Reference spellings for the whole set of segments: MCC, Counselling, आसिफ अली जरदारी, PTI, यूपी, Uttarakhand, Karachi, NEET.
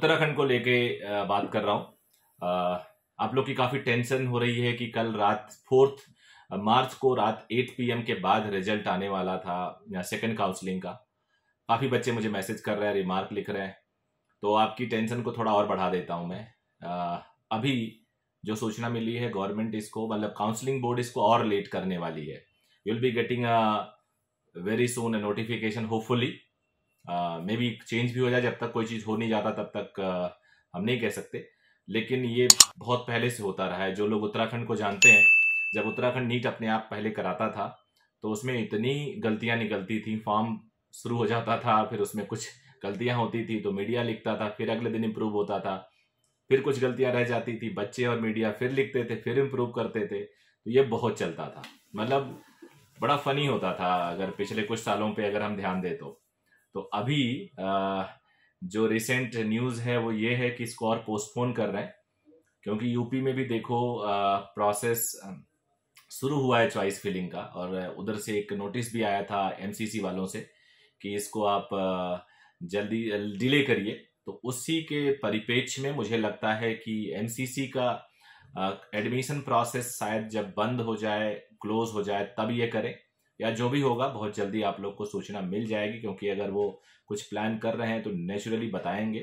उत्तराखंड को लेके बात कर रहा हूँ। आप लोग की काफ़ी टेंशन हो रही है कि कल रात 4 मार्च को रात 8 PM के बाद रिजल्ट आने वाला था सेकंड काउंसलिंग का। काफ़ी बच्चे मुझे मैसेज कर रहे हैं, रिमार्क लिख रहे हैं, तो आपकी टेंशन को थोड़ा और बढ़ा देता हूँ मैं। अभी जो सूचना मिली है, गवर्नमेंट इसको मतलब काउंसलिंग बोर्ड इसको और लेट करने वाली है। You will be getting very soon a notification, hopefully may be change भी हो जाए। जब तक कोई चीज़ हो नहीं जाता तब तक हम नहीं कह सकते, लेकिन ये बहुत पहले से होता रहा है। जो लोग उत्तराखंड को जानते हैं, जब उत्तराखंड नीट अपने आप पहले कराता था तो उसमें इतनी गलतियां निकलती थी, फॉर्म शुरू हो जाता था, फिर उसमें कुछ गलतियां होती थी तो मीडिया लिखता था, फिर अगले दिन इम्प्रूव होता था, फिर कुछ गलतियां रह जाती थी, बच्चे और मीडिया फिर लिखते थे, फिर इम्प्रूव करते थे। तो ये बहुत चलता था, मतलब बड़ा फनी होता था अगर पिछले कुछ सालों पर अगर हम ध्यान दें तो अभी जो रिसेंट न्यूज़ है वो ये है कि इसको और पोस्टपोन कर रहे हैं, क्योंकि यूपी में भी देखो प्रोसेस शुरू हुआ है चॉइस फिलिंग का, और उधर से एक नोटिस भी आया था MCC वालों से कि इसको आप जल्दी डिले करिए। तो उसी के परिपेक्ष में मुझे लगता है कि MCC का एडमिशन प्रोसेस शायद जब बंद हो जाए, क्लोज हो जाए, तब ये करें, या जो भी होगा बहुत जल्दी आप लोग को सूचना मिल जाएगी। क्योंकि अगर वो कुछ प्लान कर रहे हैं तो नेचुरली बताएंगे,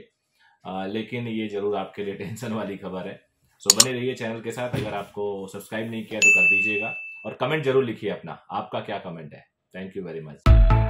लेकिन ये जरूर आपके लिए टेंशन वाली खबर है। सो बने रहिए चैनल के साथ। अगर आपको सब्सक्राइब नहीं किया तो कर दीजिएगा, और कमेंट जरूर लिखिए अपना, आपका क्या कमेंट है। Thank you very much.